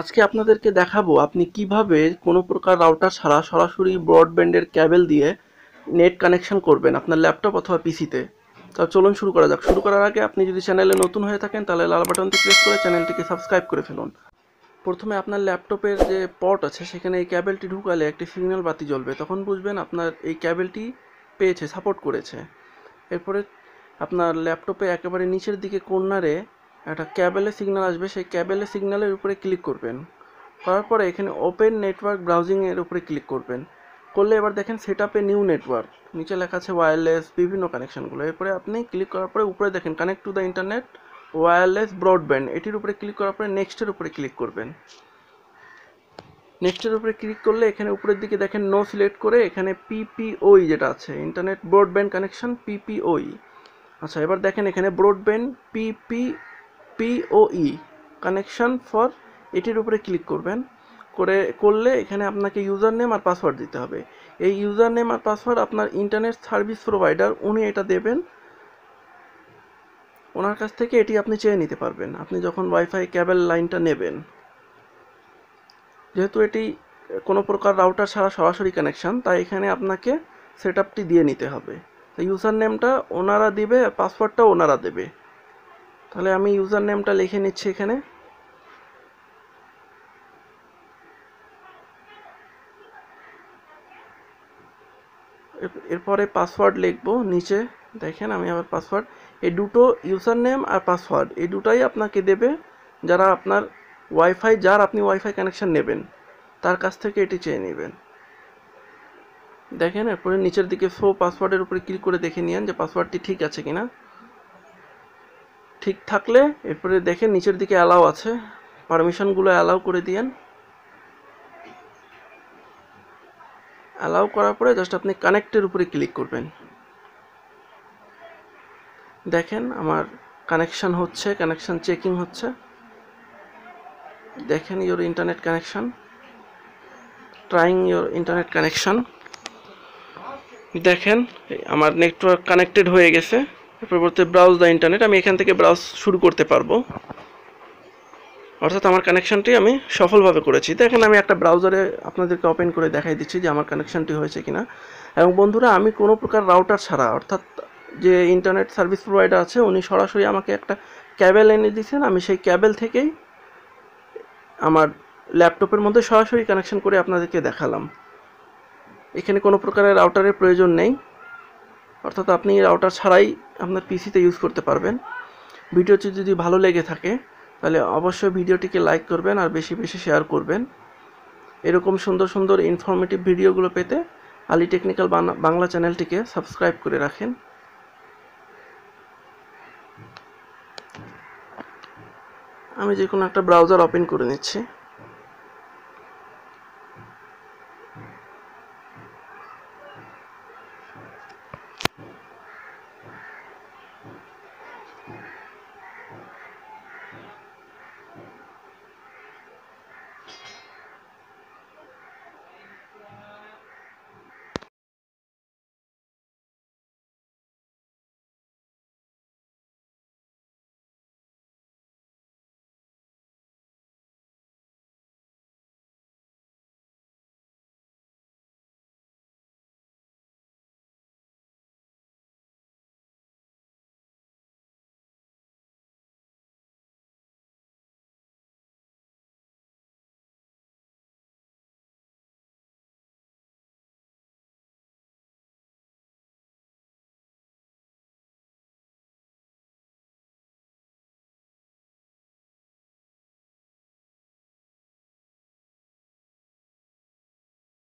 আজকে আপনাদেরকে দেখাবো আপনি কিভাবে কোনো প্রকার রাউটার ছাড়া সরাসরি ব্রডব্যান্ডের ক্যাবেল দিয়ে নেট কানেকশন করবেন আপনার ল্যাপটপ অথবা পিসিতে। তো চলুন শুরু করা যাক। শুরু করার আগে আপনি যদি চ্যানেলে নতুন হয়ে থাকেন তাহলে লাল বাটনটি প্রেস করে চ্যানেলটিকে সাবস্ক্রাইব করে ফেলুন। প্রথমে আপনার ল্যাপটপের যে পট আছে সেখানে এই ক্যাবেলটি ঢুকালে একটি সিগন্যাল বাতি জ্বলবে, তখন বুঝবেন আপনার এই ক্যাবেলটি পেয়েছে, সাপোর্ট করেছে। এরপরে আপনার ল্যাপটপে একেবারে নিচের দিকে কর্নারে একটা ক্যাবেলে সিগন্যাল আসবে, সেই ক্যাবেলে সিগন্যালের উপরে ক্লিক করবেন। করার পরে এখানে ওপেন নেটওয়ার্ক ব্রাউজিংয়ের উপরে ক্লিক করবেন। করলে এবার দেখেন সেট আপে নিউ নেটওয়ার্ক, নিচে লেখা আছে ওয়্যারলেস, বিভিন্ন কানেকশানগুলো। এরপরে আপনি ক্লিক করার পরে উপরে দেখেন connect to the internet wireless broadband, এটির উপরে ক্লিক করার পরে নেক্সটের উপরে ক্লিক করবেন। নেক্সটের উপরে ক্লিক করলে এখানে উপরের দিকে দেখেন নো সিলেক্ট করে এখানে পিপিওই যেটা আছে ইন্টারনেট ব্রডব্যান্ড কানেকশান, পিপিওই। আচ্ছা এবার দেখেন এখানে ব্রডব্যান্ড পিপিওই কানেকশান ফর, এটির উপরে ক্লিক করবেন। করলে এখানে আপনাকে ইউজার নেম আর পাসওয়ার্ড দিতে হবে। এই ইউজার নেম আর পাসওয়ার্ড আপনার ইন্টারনেট সার্ভিস প্রোভাইডার, উনি এটা দেবেন, ওনার কাছ থেকে এটি আপনি চেয়ে নিতে পারবেন আপনি যখন ওয়াইফাই ক্যাবেল লাইনটা নেবেন। যেহেতু এটি কোনো প্রকার রাউটার ছাড়া সরাসরি কানেকশান, তাই এখানে আপনাকে সেট আপটি দিয়ে নিতে হবে। তো ইউজার নেমটা ওনারা দিবে, পাসওয়ার্ডটা ওনারা দেবে। তাহলে আমি ইউজার নেমটা লিখে নিচ্ছি এখানে, এরপরে পাসওয়ার্ড লিখবো নিচে। দেখেন আমি আবার পাসওয়ার্ড, এই দুটো ইউজার নেম আর পাসওয়ার্ড এই দুটাই আপনাকে দেবে যারা আপনার ওয়াইফাই, যার আপনি ওয়াইফাই কানেকশান নেবেন তার কাছ থেকে এটি চেয়ে নেবেন। দেখেন এরপরে নিচের দিকে শো পাসওয়ার্ডের উপরে ক্লিক করে দেখে নিন যে পাসওয়ার্ডটি ঠিক আছে কিনা। ঠিক থাকলে এরপরে দেখেন নিচের দিকে অ্যালাউ আছে, পারমিশনগুলো অ্যালাউ করে দিয়েন। অ্যালাউ করার পরে জাস্ট আপনি কানেক্টের উপরে ক্লিক করবেন। দেখেন আমার কানেকশান হচ্ছে, কানেকশান চেকিং হচ্ছে। দেখেন your internet connection, trying your internet connection. দেখেন আমার নেটওয়ার্ক কানেক্টেড হয়ে গেছে। পরবর্তী ব্রাউজ দ্য ইন্টারনেট, আমি এখান থেকে ব্রাউজ শুরু করতে পারবো, অর্থাৎ আমার কানেকশানটি আমি সফলভাবে করেছি। দেখেন আমি একটা ব্রাউজারে আপনাদেরকে ওপেন করে দেখাই দিচ্ছি যে আমার কানেকশানটি হয়েছে কিনা। এবং বন্ধুরা আমি কোনো প্রকার রাউটার ছাড়া, অর্থাৎ যে ইন্টারনেট সার্ভিস প্রোভাইডার আছে উনি সরাসরি আমাকে একটা ক্যাবেল এনে দিয়েছেন, আমি সেই ক্যাবেল থেকেই আমার ল্যাপটপের মধ্যে সরাসরি কানেকশান করে আপনাদেরকে দেখালাম। এখানে কোনো প্রকারের রাউটারের প্রয়োজন নেই, অর্থাৎ আপনি রাউটার ছাড়াই আপনার পিসিতে ইউজ করতে পারবেন। ভিডিওটি যদি ভালো লেগে থাকে তাহলে অবশ্যই ভিডিওটিকে লাইক করবেন আর বেশি বেশি শেয়ার করবেন। এরকম সুন্দর সুন্দর ইনফরমেটিভ ভিডিওগুলো পেতে আলী টেকনিক্যাল বাংলা চ্যানেলটিকে সাবস্ক্রাইব করে রাখেন। আমি যে কোনো একটা ব্রাউজার ওপেন করে নিচ্ছি।